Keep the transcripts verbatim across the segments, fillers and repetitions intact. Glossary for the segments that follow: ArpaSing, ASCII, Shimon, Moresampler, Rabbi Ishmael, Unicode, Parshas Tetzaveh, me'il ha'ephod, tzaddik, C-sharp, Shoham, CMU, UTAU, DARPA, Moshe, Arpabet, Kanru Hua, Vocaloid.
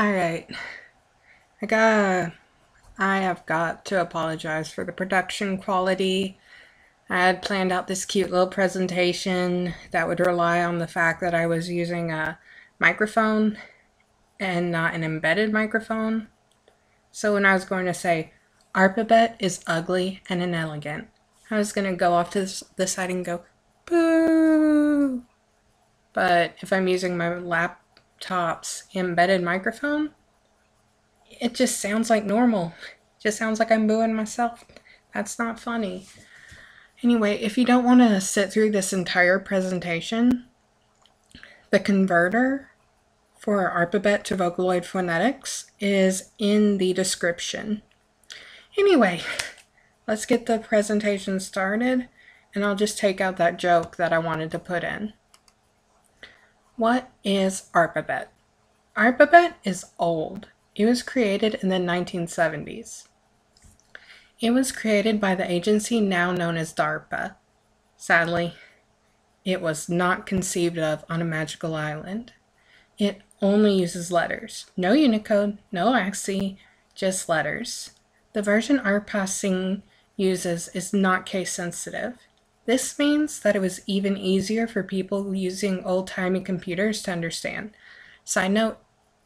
All right, I got, I have got to apologize for the production quality. I had planned out this cute little presentation that would rely on the fact that I was using a microphone and not an embedded microphone. So when I was going to say, ARPABET is ugly and inelegant, I was going to go off to the side and go, boo. But if I'm using my laptop's embedded microphone, it just sounds like normal. It just sounds like I'm booing myself. That's not funny. Anyway, if you don't want to sit through this entire presentation, the converter for ARPABET to Vocaloid phonetics is in the description. Anyway, let's get the presentation started, and I'll just take out that joke that I wanted to put in. What is ARPABET? ARPABET is old. It was created in the nineteen seventies. It was created by the agency now known as DARPA. Sadly, it was not conceived of on a magical island. It only uses letters. No Unicode, no ASCII, just letters. The version ArpaSing uses is not case sensitive. This means that it was even easier for people using old-timey computers to understand. Side note,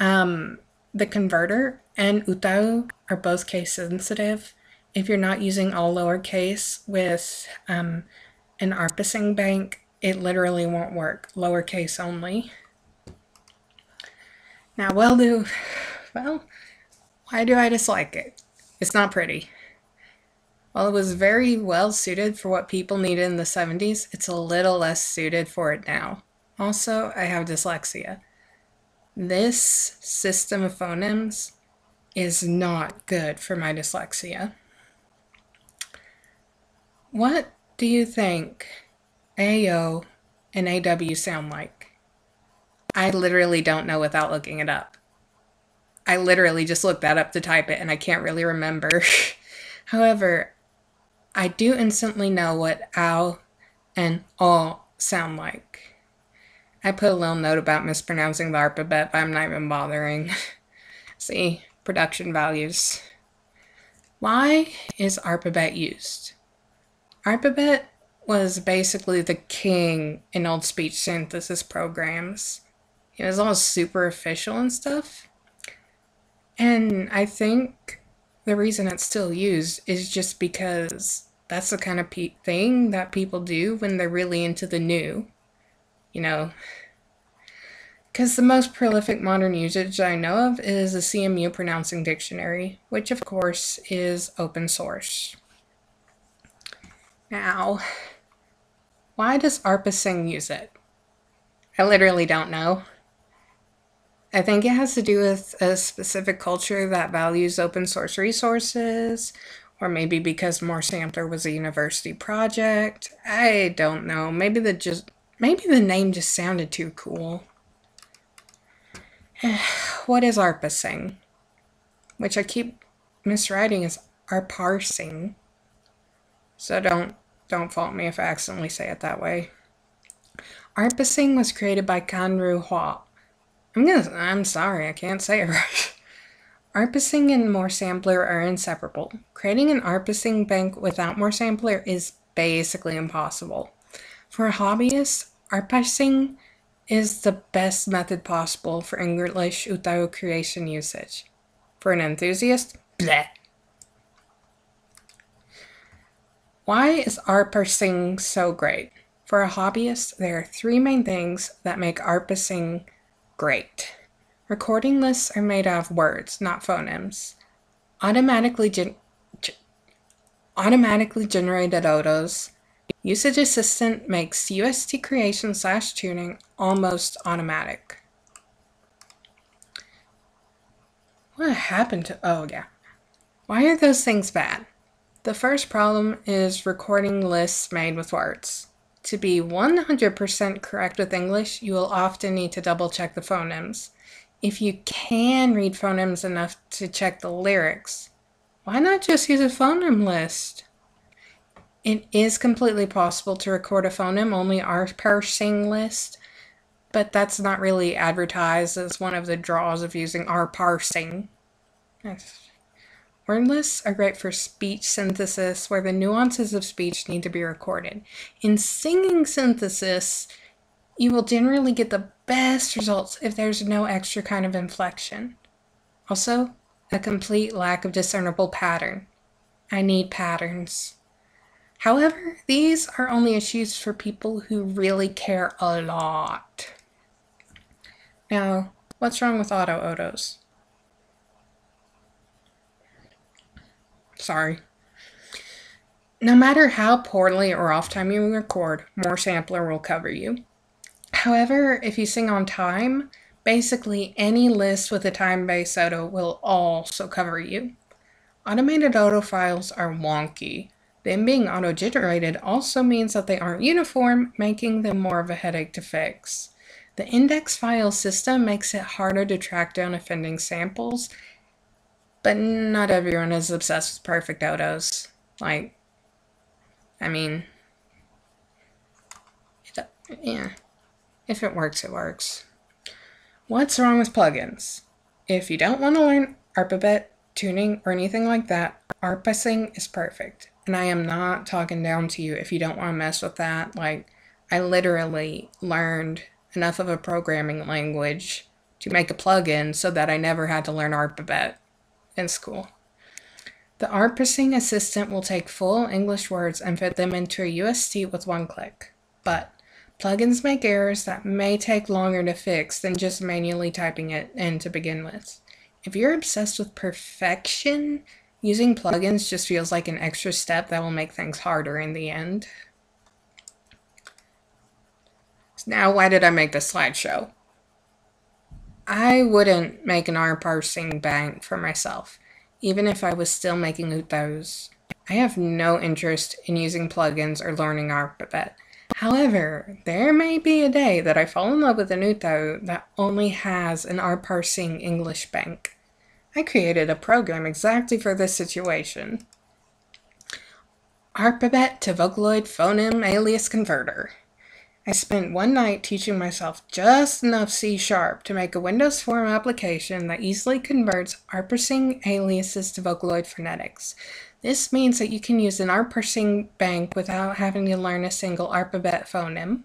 um, the converter and U T A U are both case sensitive. If you're not using all lowercase with um, an ArpaSing bank, it literally won't work. Lowercase only. Now, well, do well. Why do I dislike it? It's not pretty. While it was very well suited for what people needed in the seventies, it's a little less suited for it now. Also, I have dyslexia. This system of phonemes is not good for my dyslexia. What do you think A O and A W sound like? I literally don't know without looking it up. I literally just looked that up to type it, and I can't really remember. However, I do instantly know what ow and aw sound like. I put a little note about mispronouncing the alphabet, but I'm not even bothering. See, production values. Why is ARPABET used? ARPABET was basically the king in old speech synthesis programs. It was all superficial and stuff. And I think the reason it's still used is just because that's the kind of pe thing that people do when they're really into the new, you know. Because the most prolific modern usage I know of is the C M U pronouncing dictionary, which of course is open source. Now, why does ARPASing use it? I literally don't know. I think it has to do with a specific culture that values open source resources, or maybe because Moresampler was a university project. I don't know. Maybe the just maybe the name just sounded too cool. What is ARPASing? Which I keep miswriting as ArpaSing. So don't don't fault me if I accidentally say it that way. ARPASing was created by Kanru Hua. I'm gonna I'm sorry, I can't say it right. ARPASing and Moresampler are inseparable. Creating an ARPASing bank without Moresampler is basically impossible. For hobbyists, ARPASing is the best method possible for English U T A U creation usage. For an enthusiast, bleh. Why is ARPASing so great? For a hobbyist, there are three main things that make ARPASing great. Recording lists are made out of words, not phonemes. Automatically, gen ge automatically generated O T Os. Usage Assistant makes U S T creation slash tuning almost automatic. What happened to, oh yeah. Why are those things bad? The first problem is recording lists made with words. To be one hundred percent correct with English, you will often need to double check the phonemes. If you can read phonemes enough to check the lyrics, why not just use a phoneme list? It is completely possible to record a phoneme-only ARPASing list, but that's not really advertised as one of the draws of using ArpaSing. Word lists are great for speech synthesis, where the nuances of speech need to be recorded. In singing synthesis, you will generally get the best results if there's no extra kind of inflection. Also, a complete lack of discernible pattern. I need patterns. However, these are only issues for people who really care a lot. Now, what's wrong with auto-otos? Sorry. No matter how poorly or off time you record, Moresampler will cover you. However, if you sing on time, basically any list with a time-based auto will also cover you. Automated auto files are wonky. Them being auto-generated also means that they aren't uniform, making them more of a headache to fix. The index file system makes it harder to track down offending samples, but not everyone is obsessed with perfect autos. Like, I mean, it, yeah, if it works, it works. What's wrong with plugins? If you don't want to learn ARPABET, tuning, or anything like that, ARPASing is perfect. And I am not talking down to you if you don't want to mess with that. Like, I literally learned enough of a programming language to make a plugin so that I never had to learn ARPABET in school. The ARPASing assistant will take full English words and fit them into a U S D with one click. But plugins make errors that may take longer to fix than just manually typing it in to begin with. If you're obsessed with perfection, using plugins just feels like an extra step that will make things harder in the end. Now, why did I make this slideshow? I wouldn't make an ARPASing bank for myself, even if I was still making U T A Us. I have no interest in using plugins or learning ARPABET. However, there may be a day that I fall in love with an U T A U that only has an ARPASing English bank. I created a program exactly for this situation. ARPABET to Vocaloid phoneme alias converter. I spent one night teaching myself just enough C sharp to make a Windows form application that easily converts ARPASing aliases to Vocaloid phonetics. This means that you can use an ARPASing bank without having to learn a single ARPABET phoneme.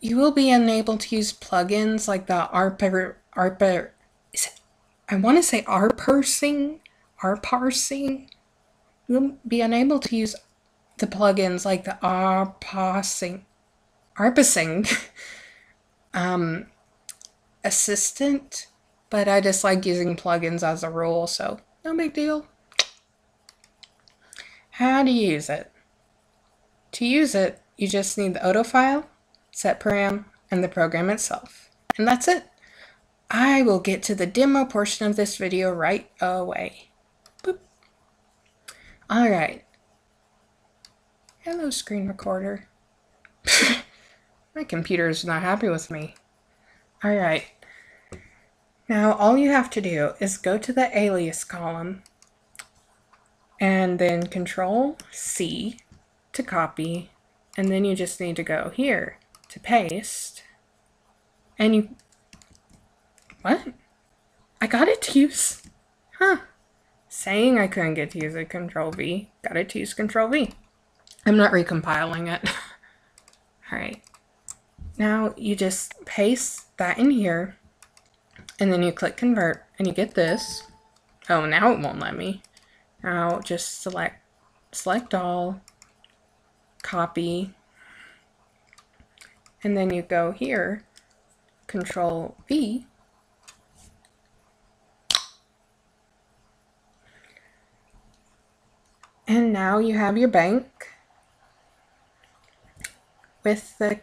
You will be unable to use plugins like the ARPA... ARPA is it I want to say ARPASing, ARPASing. You'll be unable to use the plugins like the ARPASing, ARPASing um, assistant, but I dislike using plugins as a rule, so no big deal. How to use it? To use it, you just need the auto file, set param, and the program itself, and that's it. I will get to the demo portion of this video right away. Boop. All right. Hello, screen recorder. My computer is not happy with me. All right. Now, all you have to do is go to the alias column and then control C to copy, and then you just need to go here to paste, and you What? I got it to use. Huh. Saying I couldn't get to use it, control V. Got it to use control V. I'm not recompiling it. Alright. Now you just paste that in here, and then you click convert, and you get this. Oh, now it won't let me. Now just select, select all, copy, and then you go here, control V. And now you have your bank with the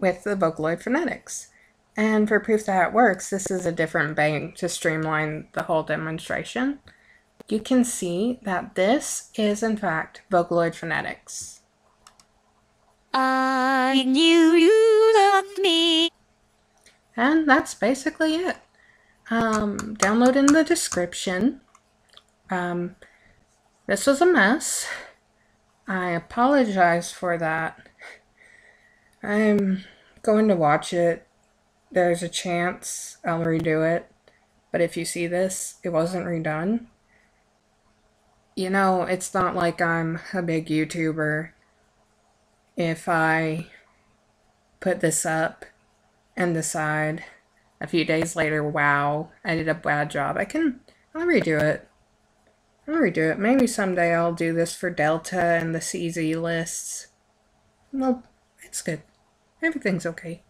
with the Vocaloid phonetics. And for proof that it works, this is a different bank to streamline the whole demonstration. You can see that this is in fact Vocaloid phonetics. I knew you loved me. And that's basically it. Um, download in the description. Um, This was a mess. I apologize for that. I'm going to watch it there's a chance I'll redo it, but if you see this, it wasn't redone. You know, it's not like I'm a big YouTuber. If I put this up and decide a few days later, wow, I did a bad job, I can, I'll redo it. I'll redo it. Maybe someday I'll do this for Delta and the C Z lists. Well, it's good. Everything's okay.